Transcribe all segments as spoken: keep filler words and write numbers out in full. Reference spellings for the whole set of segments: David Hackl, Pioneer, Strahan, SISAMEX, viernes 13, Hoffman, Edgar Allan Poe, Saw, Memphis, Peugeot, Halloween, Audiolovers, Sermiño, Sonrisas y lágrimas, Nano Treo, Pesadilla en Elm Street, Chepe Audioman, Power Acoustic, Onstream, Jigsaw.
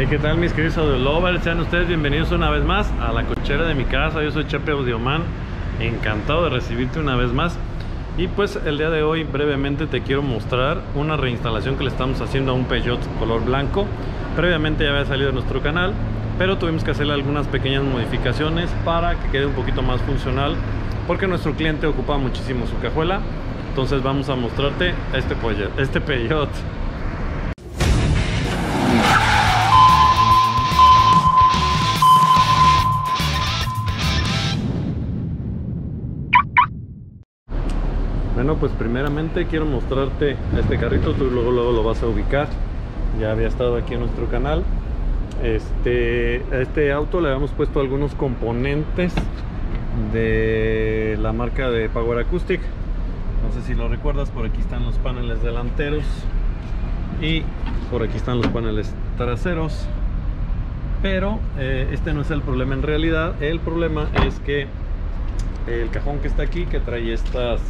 Hey, ¿qué tal mis queridos Audio Lovers? Sean ustedes bienvenidos una vez más a la cochera de mi casa. Yo soy Chepe Audioman, encantado de recibirte una vez más. Y pues el día de hoy brevemente te quiero mostrar una reinstalación que le estamos haciendo a un Peugeot color blanco. Previamente ya había salido en nuestro canal, pero tuvimos que hacerle algunas pequeñas modificaciones para que quede un poquito más funcional, porque nuestro cliente ocupa muchísimo su cajuela. Entonces vamos a mostrarte este Peugeot, este Peugeot. Bueno, pues primeramente quiero mostrarte este carrito. Tú luego, luego lo vas a ubicar. Ya había estado aquí en nuestro canal. Este, a este auto le habíamos puesto algunos componentes de la marca de Power Acoustic. No sé si lo recuerdas, por aquí están los paneles delanteros y por aquí están los paneles traseros. Pero eh, este no es el problema en realidad. El problema es que el cajón que está aquí, que trae estas...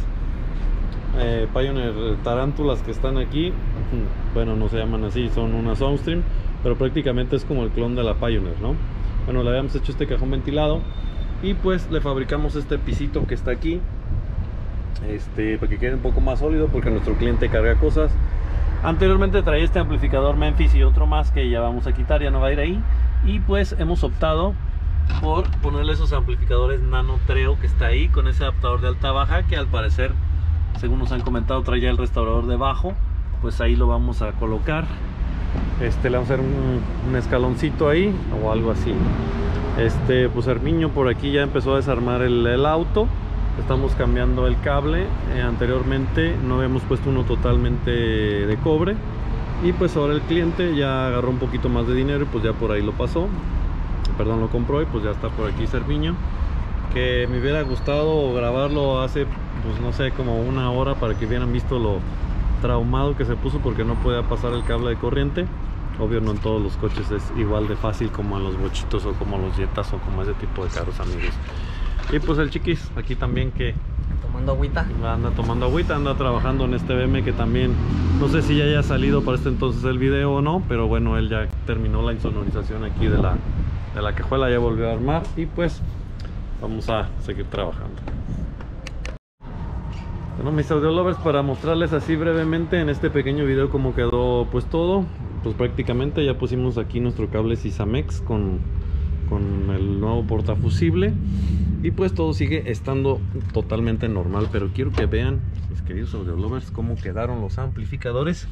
Eh, Pioneer tarántulas que están aquí, bueno, no se llaman así, son unas Onstream, pero prácticamente es como el clon de la Pioneer, ¿no? Bueno, le habíamos hecho este cajón ventilado y pues le fabricamos este pisito que está aquí, este, para que quede un poco más sólido, porque nuestro cliente carga cosas. Anteriormente traía este amplificador Memphis y otro más que ya vamos a quitar, ya no va a ir ahí. Y pues hemos optado por ponerle esos amplificadores Nano Treo que está ahí, con ese adaptador de alta baja que al parecer, según nos han comentado, traía el restaurador debajo. Pues ahí lo vamos a colocar. Este, le vamos a hacer un, un escaloncito ahí o algo así. Este, pues Sermiño por aquí ya empezó a desarmar el, el auto. Estamos cambiando el cable. Eh, anteriormente no habíamos puesto uno totalmente de cobre. Y pues ahora el cliente ya agarró un poquito más de dinero y pues ya por ahí lo pasó. Perdón, lo compró y pues ya está por aquí Sermiño. Que me hubiera gustado grabarlo hace, pues no sé, como una hora, para que hubieran visto lo traumado que se puso porque no podía pasar el cable de corriente. Obvio, no en todos los coches es igual de fácil como en los bochitos o como los yetas o como ese tipo de carros, amigos. Y pues el chiquis aquí también, que tomando agüita, anda tomando agüita, anda trabajando en este B M que también, no sé si ya haya salido para este entonces el video o no, pero bueno, él ya terminó la insonorización aquí de la, de la cajuela, ya volvió a armar y pues vamos a seguir trabajando. Bueno, mis audio lovers, para mostrarles así brevemente en este pequeño video cómo quedó pues todo. Pues prácticamente ya pusimos aquí nuestro cable SISAMEX con, con el nuevo portafusible. Y pues todo sigue estando totalmente normal. Pero quiero que vean, mis queridos audio lovers, cómo quedaron los amplificadores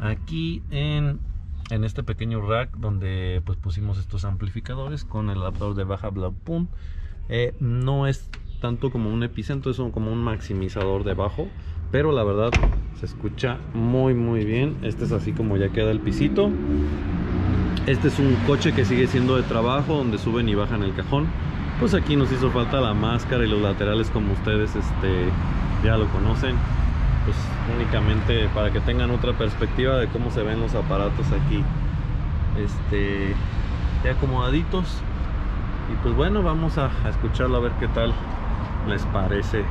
aquí en, en este pequeño rack donde pues pusimos estos amplificadores con el adaptador de baja bla pum. Eh, no es tanto como un epicentro, es como un maximizador de bajo, pero la verdad se escucha muy muy bien. Este es así como ya queda el pisito. Este es un coche que sigue siendo de trabajo, donde suben y bajan el cajón. Pues aquí nos hizo falta la máscara y los laterales, como ustedes este, ya lo conocen. Pues únicamente para que tengan otra perspectiva de cómo se ven los aparatos aquí, este, ya acomodaditos. Y pues bueno, vamos a, a escucharlo a ver qué tal les parece.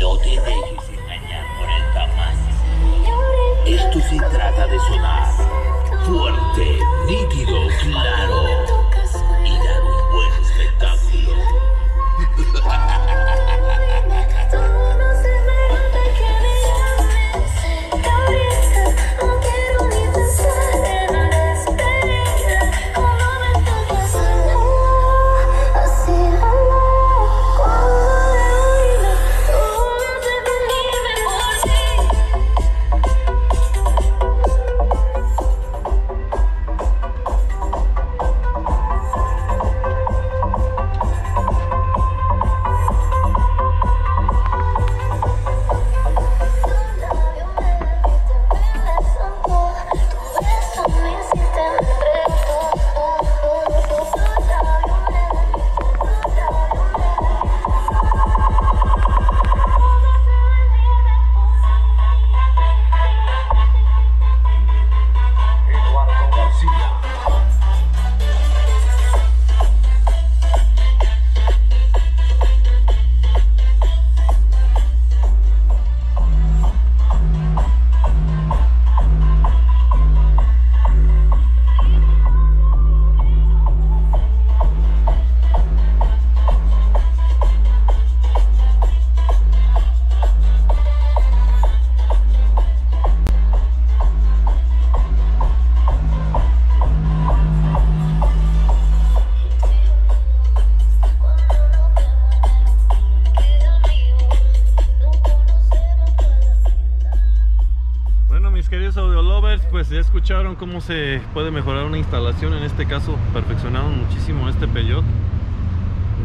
No te dejes engañar por el tamaño. Esto se trata de sonar fuerte, nítido, claro, y dar un buen espectáculo. lovers, pues ya escucharon cómo se puede mejorar una instalación. En este caso perfeccionaron muchísimo este Peugeot.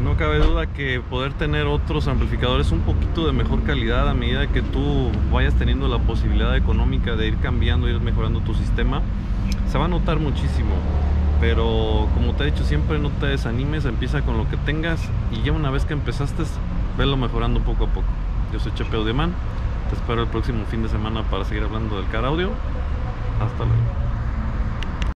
No cabe duda que poder tener otros amplificadores un poquito de mejor calidad a medida que tú vayas teniendo la posibilidad económica de ir cambiando, ir mejorando tu sistema, se va a notar muchísimo. Pero como te he dicho siempre, no te desanimes, empieza con lo que tengas y ya una vez que empezaste, velo mejorando poco a poco. Yo soy Chepe Audioman, te espero el próximo fin de semana para seguir hablando del car audio. Hasta luego.